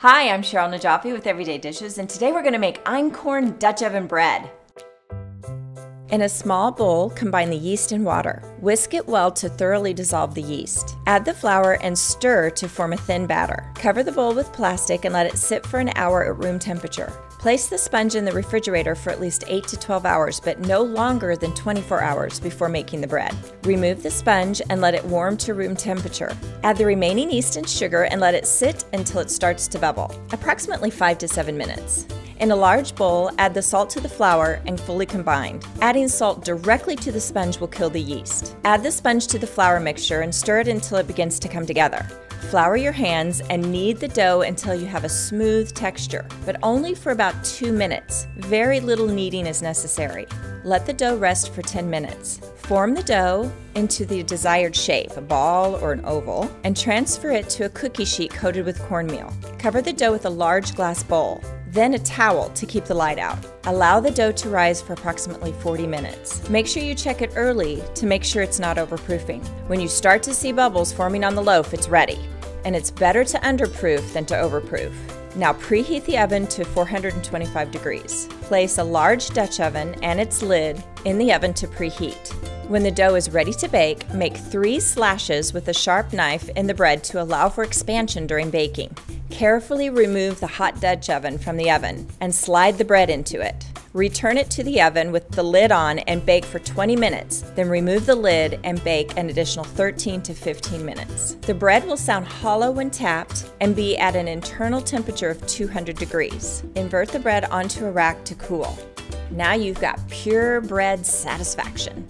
Hi, I'm Cheryl Najafi with Everyday Dishes, and today we're going to make Einkorn Dutch oven bread. In a small bowl, combine the yeast and water. Whisk it well to thoroughly dissolve the yeast. Add the flour and stir to form a thin batter. Cover the bowl with plastic and let it sit for an hour at room temperature. Place the sponge in the refrigerator for at least 8 to 12 hours, but no longer than 24 hours before making the bread. Remove the sponge and let it warm to room temperature. Add the remaining yeast and sugar and let it sit until it starts to bubble, approximately 5 to 7 minutes. In a large bowl, add the salt to the flour and fully combine. Adding salt directly to the sponge will kill the yeast. Add the sponge to the flour mixture and stir it until it begins to come together. Flour your hands and knead the dough until you have a smooth texture, but only for about 2 minutes. Very little kneading is necessary. Let the dough rest for 10 minutes. Form the dough into the desired shape, a ball or an oval, and transfer it to a cookie sheet coated with cornmeal. Cover the dough with a large glass bowl, then a towel to keep the light out. Allow the dough to rise for approximately 40 minutes. Make sure you check it early to make sure it's not overproofing. When you start to see bubbles forming on the loaf, it's ready. And it's better to underproof than to overproof. Now preheat the oven to 425 degrees. Place a large Dutch oven and its lid in the oven to preheat. When the dough is ready to bake, make 3 slashes with a sharp knife in the bread to allow for expansion during baking. Carefully remove the hot Dutch oven from the oven and slide the bread into it. Return it to the oven with the lid on and bake for 20 minutes, then remove the lid and bake an additional 13 to 15 minutes. The bread will sound hollow when tapped and be at an internal temperature of 200 degrees. Invert the bread onto a rack to cool. Now you've got pure bread satisfaction.